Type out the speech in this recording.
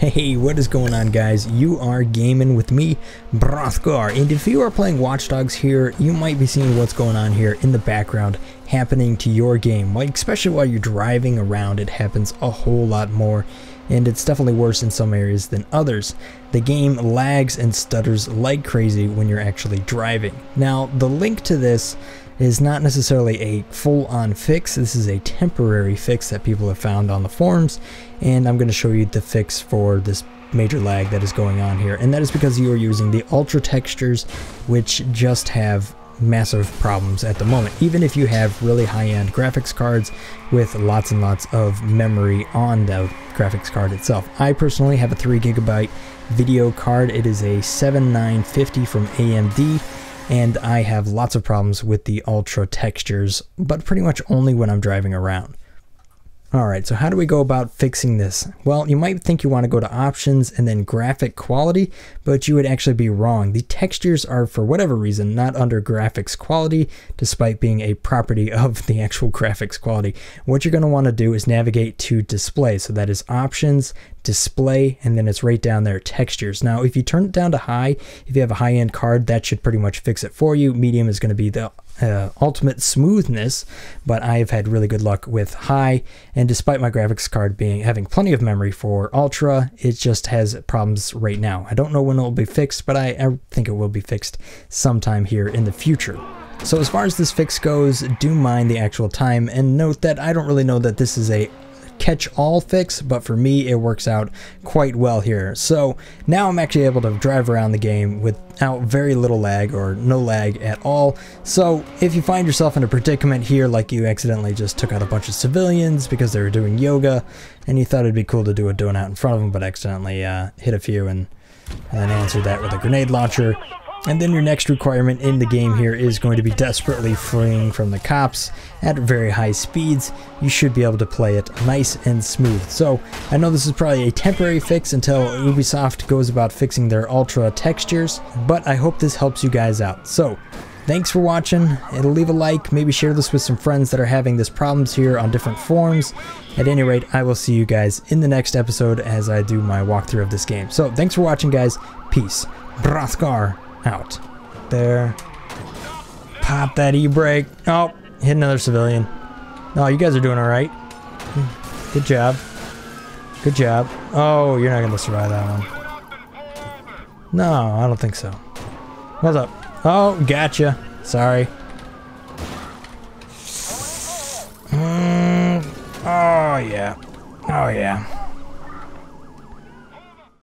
Hey, what is going on, guys? You are gaming with me, Brothgar, and if you are playing Watch Dogs here, you might be seeing what's going on here in the background happening to your game, like especially while you're driving around. It happens a whole lot more, and it's definitely worse in some areas than others. The game lags and stutters like crazy when you're actually driving. Now, the link to this is not necessarily a full-on fix. This is a temporary fix that people have found on the forums, and I'm going to show you the fix for this major lag that is going on here, and that is because you are using the ultra textures, which just have massive problems at the moment. Even if you have really high-end graphics cards with lots and lots of memory on the graphics card itself. I personally have a 3 GB video card. It is a 7950 from AMD, and I have lots of problems with the ultra textures, but pretty much only when I'm driving around. Alright, so how do we go about fixing this? Well, you might think you want to go to options and then graphic quality, but you would actually be wrong. The textures are, for whatever reason, not under graphics quality, despite being a property of the actual graphics quality. What you're going to want to do is navigate to display. So that is options, display, and then it's right down there, textures. Now, if you turn it down to high, if you have a high-end card, that should pretty much fix it for you. Medium is going to be the ultimate smoothness, but I have had really good luck with high, and despite my graphics card having plenty of memory for ultra, it just has problems right now. I don't know when it will be fixed, but I think it will be fixed sometime here in the future. So as far as this fix goes, do mind the actual time, and note that I don't really know that this is a catch-all fix, but for me it works out quite well here. So now I'm actually able to drive around the game without very little lag or no lag at all. So if you find yourself in a predicament here, like you accidentally just took out a bunch of civilians because they were doing yoga and you thought it'd be cool to do a donut in front of them, but accidentally hit a few and then answered that with a grenade launcher. And then your next requirement in the game here is going to be desperately fleeing from the cops at very high speeds. You should be able to play it nice and smooth. So I know this is probably a temporary fix until Ubisoft goes about fixing their ultra textures, but I hope this helps you guys out. So thanks for watching, and leave a like, maybe share this with some friends that are having these problems here on different forums. At any rate, I will see you guys in the next episode as I do my walkthrough of this game. So thanks for watching, guys. Peace. Brothgar. Out there, pop that e-brake. Oh, hit another civilian. No, you guys are doing all right. Good job, good job. Oh, you're not gonna survive that one. No, I don't think so. What's up? Oh, gotcha. Sorry. Oh yeah, oh yeah.